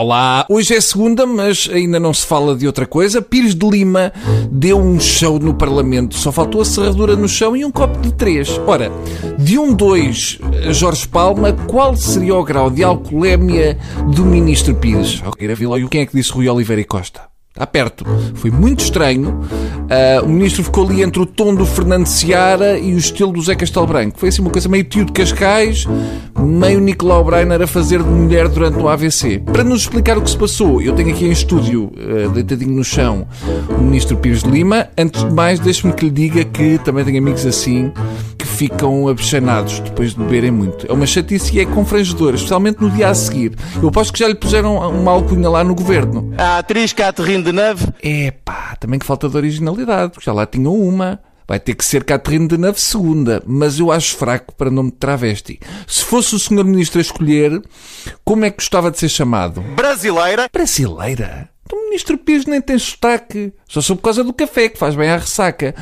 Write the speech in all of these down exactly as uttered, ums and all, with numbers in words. Olá, hoje é segunda, mas ainda não se fala de outra coisa. Pires de Lima deu um show no Parlamento. Só faltou a serradura no chão e um copo de três. Ora, de um dois, Jorge Palma, qual seria o grau de alcoolemia do ministro Pires? Ok, e quem é que disse Rui Oliveira e Costa? Está perto. Foi muito estranho. Uh, o ministro ficou ali entre o tom do Fernando Seara e o estilo do Zé Castelbranco. Foi assim uma coisa meio tio de Cascais, meio Nicolau Brainer a fazer de mulher durante um A V C. Para nos explicar o que se passou, eu tenho aqui em estúdio, uh, deitadinho no chão, o ministro Pires de Lima. Antes de mais, deixe-me que lhe diga que também tenho amigos assim que ficam abexanados depois de beberem muito. É uma chatice e é confrangedora, especialmente no dia a seguir. Eu aposto que já lhe puseram uma alcunha lá no governo. A atriz Catherine de Neve. É pá, também que falta de originalidade, porque já lá tinham uma. Vai ter que ser Catherine de Neve segunda, mas eu acho fraco para nome de travesti. Se fosse o senhor ministro a escolher, como é que gostava de ser chamado? Brasileira? Brasileira? O ministro Pires nem tem sotaque. Só sou por causa do café, que faz bem à ressaca.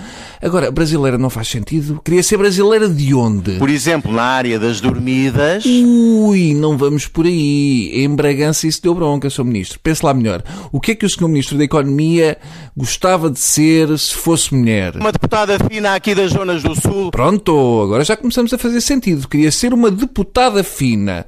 Agora, brasileira não faz sentido. Queria ser brasileira de onde? Por exemplo, na área das dormidas. Ui, não vamos por aí. Em Bragança isso deu bronca, senhor ministro. Pense lá melhor. O que é que o senhor ministro da Economia gostava de ser se fosse mulher? Uma deputada fina aqui das zonas do Sul. Pronto, agora já começamos a fazer sentido. Queria ser uma deputada fina.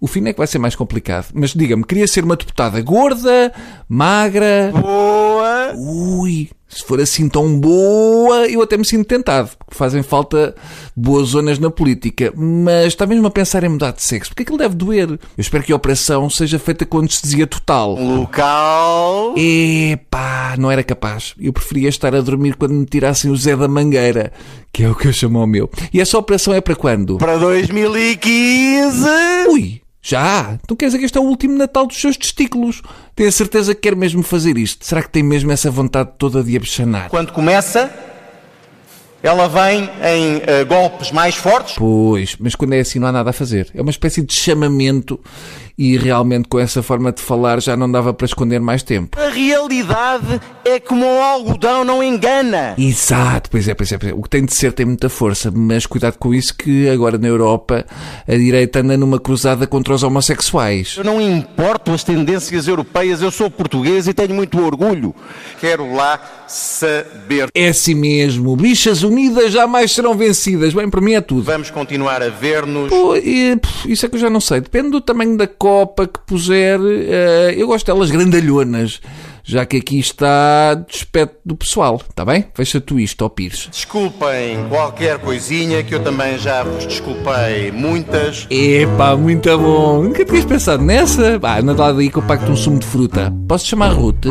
O fino é que vai ser mais complicado. Mas diga-me, queria ser uma deputada gorda, magra... Boa! Ui, se for assim tão boa, eu até me sinto tentado. Porque fazem falta boas zonas na política. Mas está mesmo a pensar em mudar de sexo. Porque aquilo deve doer. Eu espero que a operação seja feita com anestesia total. Local... Epá, não era capaz. Eu preferia estar a dormir quando me tirassem o Zé da Mangueira. Que é o que eu chamo ao meu. E essa operação é para quando? Para dois mil e quinze! Ui! Já? Então quer dizer que este é o último Natal dos seus testículos? Tenho a certeza que quer mesmo fazer isto. Será que tem mesmo essa vontade toda de abexanar? Quando começa, ela vem em uh, golpes mais fortes? Pois, mas quando é assim não há nada a fazer. É uma espécie de chamamento e realmente com essa forma de falar já não dava para esconder mais tempo. A realidade é como o algodão, não engana. Exato, pois é, pois é, pois é. O que tem de ser tem muita força, mas cuidado com isso que agora na Europa a direita anda numa cruzada contra os homossexuais. Eu não importo as tendências europeias, eu sou português e tenho muito orgulho. Quero lá saber. É assim mesmo, bichas unidas jamais serão vencidas. Bem, para mim é tudo. Vamos continuar a ver-nos. Isso é que eu já não sei, depende do tamanho da copa que puser. Uh, eu gosto delas grandalhonas. Já que aqui está despeito do pessoal, está bem? Fecha tu isto, ó Pires. Desculpem qualquer coisinha, que eu também já vos desculpei muitas. Epá, muito bom. Nunca tinhas pensado nessa? Ah, anda lá daí que eu pacto um sumo de fruta. Posso chamar Rute?